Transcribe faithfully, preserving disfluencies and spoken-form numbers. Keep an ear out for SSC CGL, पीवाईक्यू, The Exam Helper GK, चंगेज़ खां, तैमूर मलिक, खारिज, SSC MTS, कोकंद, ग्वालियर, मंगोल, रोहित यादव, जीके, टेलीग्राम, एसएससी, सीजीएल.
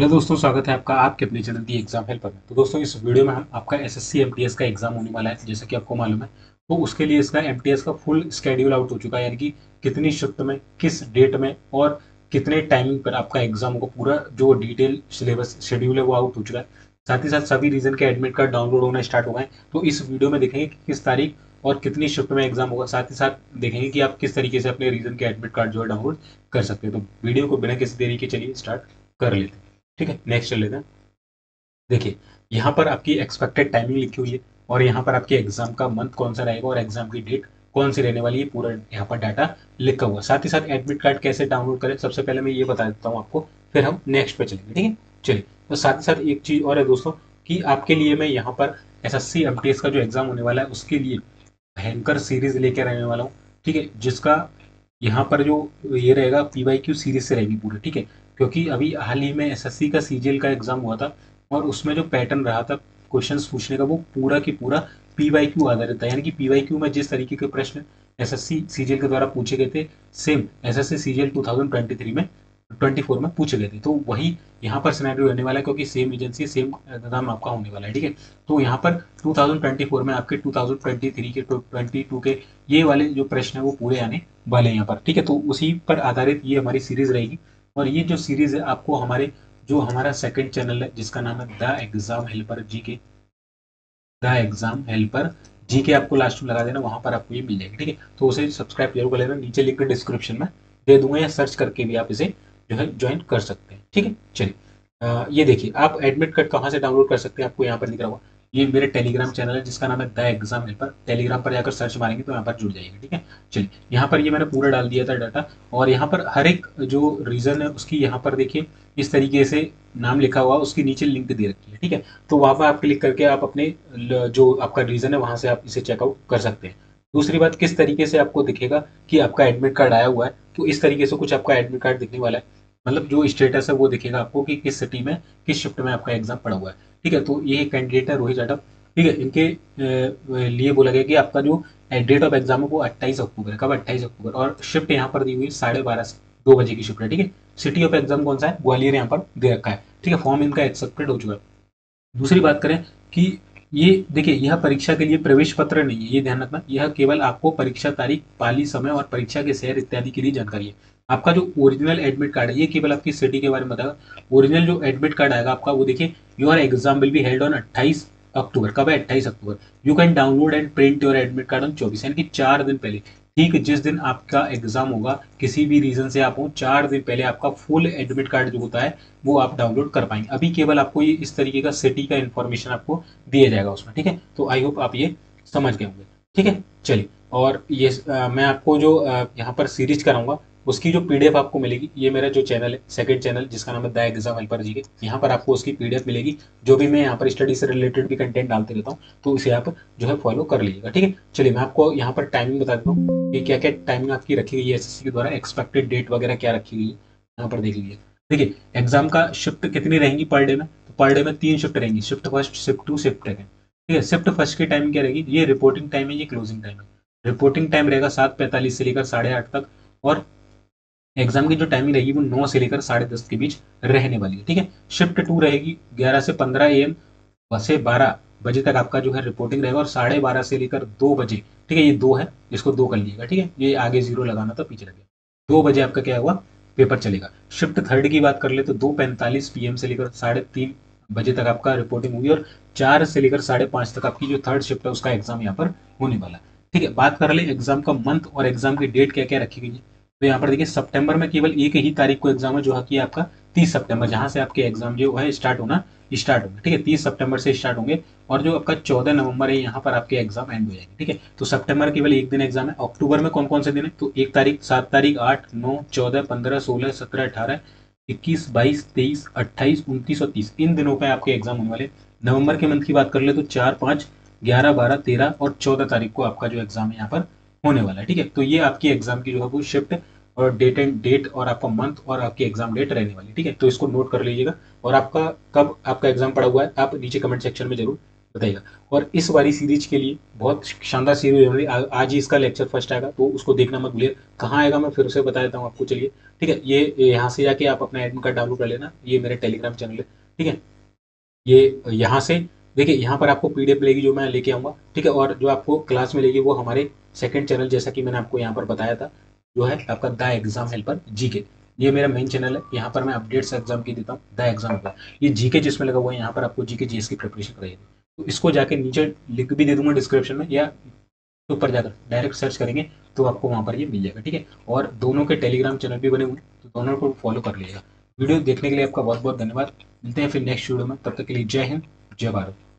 Hello दोस्तों, स्वागत है आपका आपके अपने चैनल दी एग्जाम हेल्पर में। तो दोस्तों, इस वीडियो में हम आपका एसएससी एमटीएस का एग्जाम होने वाला है, जैसा कि आपको मालूम है। तो उसके लिए इसका एमटीएस का फुल स्केड्यूल आउट हो चुका है, यानी कि कितनी शिफ्ट में, किस डेट में और कितने टाइमिंग पर आपका एग्जाम को पूरा जो डिटेल सिलेबस शेड्यूल है वो आउट हो चुका है। साथ ही साथ सभी रीजन के एडमिट कार्ड डाउनलोड होना स्टार्ट हो गए। तो इस वीडियो में देखेंगे कि किस तारीख और कितनी शिफ्ट में एग्जाम होगा। साथ ही साथ देखेंगे कि आप किस तरीके से अपने रीजन के एडमिट कार्ड जो है डाउनलोड कर सकते हैं। तो वीडियो को बिना किसी देरी के चलिए स्टार्ट कर लेते हैं, ठीक है। नेक्स्ट चल लेते हैं। देखिए, यहाँ पर आपकी एक्सपेक्टेड टाइमिंग लिखी हुई है और यहाँ पर आपके एग्जाम का मंथ कौन सा रहेगा और एग्जाम की डेट कौन सी रहने वाली है, पूरा यहाँ पर डाटा लिखा हुआ। साथ ही साथ एडमिट कार्ड कैसे डाउनलोड करें सबसे पहले मैं ये बता देता हूँ आपको, फिर हम नेक्स्ट पे चलेंगे, ठीक है। चलिए, तो साथ ही साथ एक चीज़ और है दोस्तों कि आपके लिए मैं यहाँ पर S S C M T S का जो एग्जाम होने वाला है उसके लिए भयंकर सीरीज लेकर रहने वाला हूँ, ठीक है। जिसका यहाँ पर जो ये रहेगा पी वाई क्यू सीरीज से रहेगी पूरी, ठीक है। क्योंकि अभी हाल ही में एसएससी का सीजीएल का एग्जाम हुआ था और उसमें जो पैटर्न रहा था क्वेश्चंस पूछने का वो पूरा की पूरा पीवाईक्यू आधारित था, यानी कि पीवाईक्यू में जिस तरीके के प्रश्न एसएससी सीजीएल के द्वारा पूछे गए थे सेम एसएससी सीजीएल दो हज़ार तेईस में चौबीस में पूछे गए थे। तो वही यहाँ पर सिनेरियो रहने वाला है, क्योंकि सेम एजेंसी सेम एग्जाम आपका होने वाला है, ठीक है। तो यहाँ पर दो हज़ार चौबीस में आपके दो हज़ार तेईस के बाईस के ये वाले जो प्रश्न है वो पूरे आने वाले हैं यहाँ पर, ठीक है। तो उसी पर आधारित ये हमारी सीरीज रहेगी और ये जो सीरीज है आपको हमारे जो हमारा सेकंड चैनल है जिसका नाम है the exam helper जीके, the exam helper जीके आपको लास्ट में लगा देना, वहां पर आपको ये मिल जाएगी, ठीक है। तो उसे सब्सक्राइब जरूर कर लेना, नीचे लिंक डिस्क्रिप्शन में दे दूंगा या सर्च करके भी आप इसे जो है ज्वाइन कर सकते हैं, ठीक है। चलिए, ये देखिए आप एडमिट कार्ड कहाँ से डाउनलोड कर सकते हैं, आपको यहाँ पर दिख रहा होगा। ये मेरे टेलीग्राम चैनल है जिसका नाम है द एग्जाम हेल्पर, टेलीग्राम पर जाकर सर्च मारेंगे तो यहाँ पर जुड़ जाएंगे, ठीक है। चलिए, यहाँ पर ये मैंने पूरा डाल दिया था डाटा और यहाँ पर हर एक जो रीजन है उसकी यहाँ पर देखिए इस तरीके से नाम लिखा हुआ, उसके नीचे लिंक दे रखी है, ठीक है। तो वहाँ पर आप क्लिक करके आप अपने जो आपका रीजन है वहाँ से आप इसे चेकआउट कर सकते हैं। दूसरी बात, किस तरीके से आपको दिखेगा कि आपका एडमिट कार्ड आया हुआ है, तो इस तरीके से कुछ आपका एडमिट कार्ड दिखने वाला है, मतलब जो स्टेटस है वो दिखेगा आपको कि किस सिटी में किस शिफ्ट में आपका एग्जाम पड़ा हुआ है, ठीक है। तो ये कैंडिडेट है रोहित यादव, ठीक है। इनके लिए बोला गया कि आपका जो डेट ऑफ एग्जाम है वो अट्ठाईस अक्टूबर, कब अट्ठाईस अक्टूबर, और शिफ्ट यहाँ पर दी हुई साढ़े बारह से दो बजे की शिफ्ट है, ठीक है। सिटी ऑफ एग्जाम कौन सा है, ग्वालियर यहाँ पर दे रखा है, ठीक है। फॉर्म इनका एक्सेप्टेड हो चुका है। दूसरी बात करें कि ये देखिए, यह परीक्षा के लिए प्रवेश पत्र नहीं है, ये ध्यान रखना। यह केवल आपको परीक्षा तारीख, पाली, समय और परीक्षा के शहर इत्यादि के लिए जानकारी है। आपका जो ओरिजिनल एडमिट कार्ड है ये केवल आपकी सिटी के बारे में बताएगा। ओरिजिनल जो एडमिट कार्ड आएगा आपका वो देखिए, your exam will be held on अट्ठाईस अक्टूबर, कब है अट्ठाईस October, you can download and print your admit card on चौबीस, यानी कि चार दिन पहले, ठीक है। जिस दिन आपका एग्जाम होगा किसी भी रीजन से आप हो, चार दिन पहले आपका फुल एडमिट कार्ड जो होता है वो आप डाउनलोड कर पाएंगे। अभी केवल आपको ये इस तरीके का सिटी का इन्फॉर्मेशन आपको दिया जाएगा उसमें, ठीक है। तो आई होप आप ये समझ गए होंगे, ठीक है। चलिए, और ये आ, मैं आपको जो आ, यहाँ पर सीरीज कराऊंगा उसकी जो पीडीएफ आपको मिलेगी, ये मेरा जो चैनल है सेकंड चैनल जिसका नाम है द एग्जाम हेल्पर जीके, यहाँ पर आपको उसकी पीडीएफ मिलेगी। जो भी मैं यहाँ पर स्टडी से रिलेटेड भी कंटेंट डालते रहता हूँ, तो इसे आप जो है फॉलो कर लीजिएगा, ठीक है। चलिए, मैं आपको यहाँ पर टाइमिंग बता देता हूँ कि क्या क्या टाइमिंग आपकी रखी गई है एसएससी के द्वारा, एक्सपेक्टेड डेट वगैरह क्या रखी गई है यहाँ पर देख लीजिए। देखिए, एग्जाम का शिफ्ट कितनी रहेंगी पर डे में, तो पर डे में तीन शिफ्ट रहेंगी, shift first, shift two, shift second, ठीक है। शिफ्ट फर्स्ट की टाइमिंग क्या रहेगी, ये रिपोर्टिंग टाइम है, ये क्लोजिंग टाइम है। रिपोर्टिंग टाइम रहेगा सात पैंतालीस से लेकर साढ़े आठ तक और एग्जाम की जो टाइमिंग रहेगी वो नौ से लेकर साढ़े दस के बीच रहने वाली है, ठीक है। शिफ्ट टू रहेगी ग्यारह से पंद्रह एएम से बारह बजे तक आपका जो है रिपोर्टिंग रहेगा और साढ़े बारह से लेकर दो बजे, ठीक है। ये दो है, इसको दो कर लीजिएगा, ठीक है। ये आगे जीरो लगाना था, पीछे लगेगा। दो बजे आपका क्या हुआ, पेपर चलेगा। शिफ्ट थर्ड की बात कर ले तो दो पैंतालीस पीएम से लेकर साढ़े तीन बजे तक आपका रिपोर्टिंग होगी और चार से लेकर साढ़े पाँच तक आपकी जो थर्ड शिफ्ट है उसका एग्जाम यहाँ पर होने वाला है, ठीक है। बात कर ले एग्जाम का मंथ और एग्जाम की डेट क्या क्या रखी गई है, तो यहाँ पर देखिए सितंबर में केवल एक ही तारीख को एग्जाम है, जो है कि आपका तीस सितंबर, जहाँ से आपके एग्जाम जो है स्टार्ट होना स्टार्ट होंगे, ठीक है। तीस सितंबर से स्टार्ट होंगे और जो आपका चौदह नवंबर है यहाँ पर आपके एग्जाम एंड हो जाएंगे, ठीक है। तो सितंबर केवल एक दिन एग्जाम है। अक्टूबर में कौन कौन से दिन है, तो एक तारीख, सात तारीख, आठ, नौ, चौदह, पंद्रह, सोलह, सत्रह, अठारह, इक्कीस, बाईस, तेईस, अट्ठाईस, उनतीस और तीस, इन दिनों पर आपके एग्जाम होने वाले। नवंबर के मंथ की बात कर ले तो चार, पाँच, ग्यारह, बारह, तेरह और चौदह तारीख को आपका जो एग्जाम है यहाँ पर होने वाला है, ठीक है। तो ये आपकी एग्जाम की जो है वो शिफ्ट और डेट एंड डेट और आपका मंथ और आपकी एग्जाम डेट रहने वाली है, ठीक है। तो इसको नोट कर लीजिएगा और आपका कब आपका एग्जाम पड़ा हुआ है आप नीचे कमेंट सेक्शन में जरूर बताइएगा। और इस वाली सीरीज के लिए बहुत शानदार सीरीज हमारी, आज ही इसका लेक्चर फर्स्ट आएगा तो उसको देखना मत भूलिए। कहाँ आएगा मैं फिर से बता देता हूँ आपको, चलिए ठीक है। ये यहाँ से जाके आप अपना एडमिट कार्ड डाउनलोड कर लेना, ये मेरे टेलीग्राम चैनल है ठीक है। ये यहाँ से देखिए, यहाँ पर आपको पीडीएफ मिलेगी जो मैं लेके आऊँगा ठीक है। और जो आपको क्लास मिलेगी वो हमारे सेकेंड चैनल, जैसा कि मैंने आपको यहाँ पर बताया था, जो है आपका द एग्जाम हेल्पर जीके। ये मेरा मेन चैनल है, यहाँ पर मैं अपडेट्स एग्जाम की देता हूँ। द एग्जाम हेल्पर ये जीके जिसमें लगा हुआ है, यहाँ पर आपको जीके जीएस की प्रिपरेशन कराइए। तो इसको जाके नीचे लिंक भी दे दूंगा डिस्क्रिप्शन में, या ऊपर जाकर डायरेक्ट सर्च करेंगे तो आपको वहाँ पर ये मिल जाएगा ठीक है। और दोनों के टेलीग्राम चैनल भी बने हुए हैं, तो दोनों को फॉलो कर लीजिएगा। वीडियो देखने के लिए आपका बहुत बहुत धन्यवाद। मिलते हैं फिर नेक्स्ट वीडियो में, तब तक के लिए जय हिंद जय भारत।